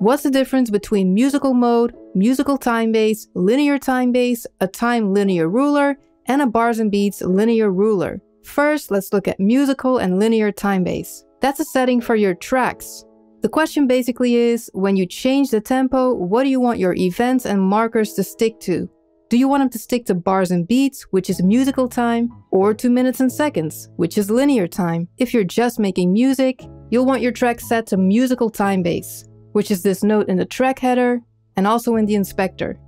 What's the difference between musical mode, musical time base, linear time base, a time linear ruler, and a bars and beats linear ruler? First, let's look at musical and linear time base. That's a setting for your tracks. The question basically is, when you change the tempo, what do you want your events and markers to stick to? Do you want them to stick to bars and beats, which is musical time, or to minutes and seconds, which is linear time? If you're just making music, you'll want your track set to musical time base, which is this note in the track header and also in the inspector.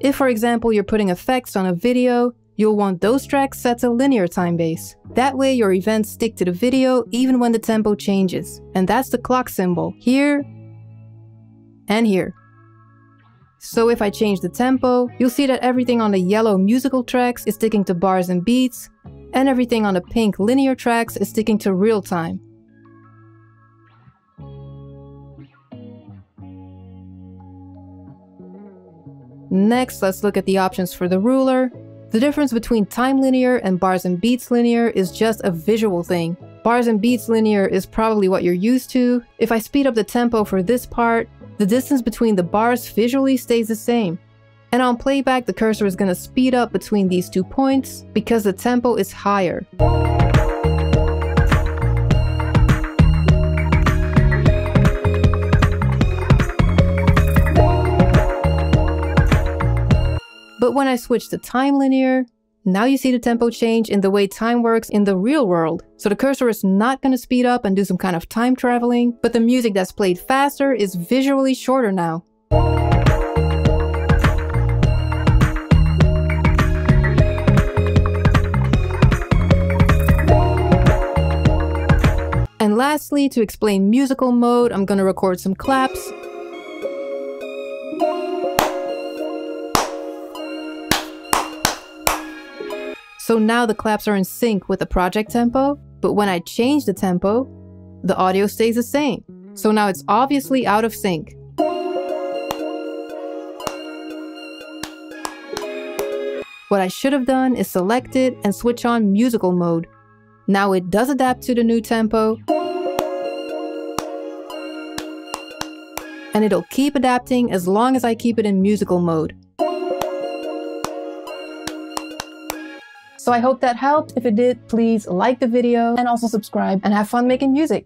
If, for example, you're putting effects on a video, you'll want those tracks set to linear time base. That way your events stick to the video even when the tempo changes. And that's the clock symbol here and here. So if I change the tempo, you'll see that everything on the yellow musical tracks is sticking to bars and beats, and everything on the pink linear tracks is sticking to real time. Next, let's look at the options for the ruler. The difference between time linear and bars and beats linear is just a visual thing. Bars and beats linear is probably what you're used to. If I speed up the tempo for this part, the distance between the bars visually stays the same. And on playback, the cursor is going to speed up between these 2 points because the tempo is higher. But when I switch to time linear, now you see the tempo change in the way time works in the real world. So the cursor is not going to speed up and do some kind of time traveling, but the music that's played faster is visually shorter now. And lastly, to explain musical mode, I'm going to record some claps. So now the claps are in sync with the project tempo, but when I change the tempo, the audio stays the same. So now it's obviously out of sync. What I should have done is select it and switch on musical mode. Now it does adapt to the new tempo, and it'll keep adapting as long as I keep it in musical mode. So I hope that helped. If it did, please like the video and also subscribe and have fun making music.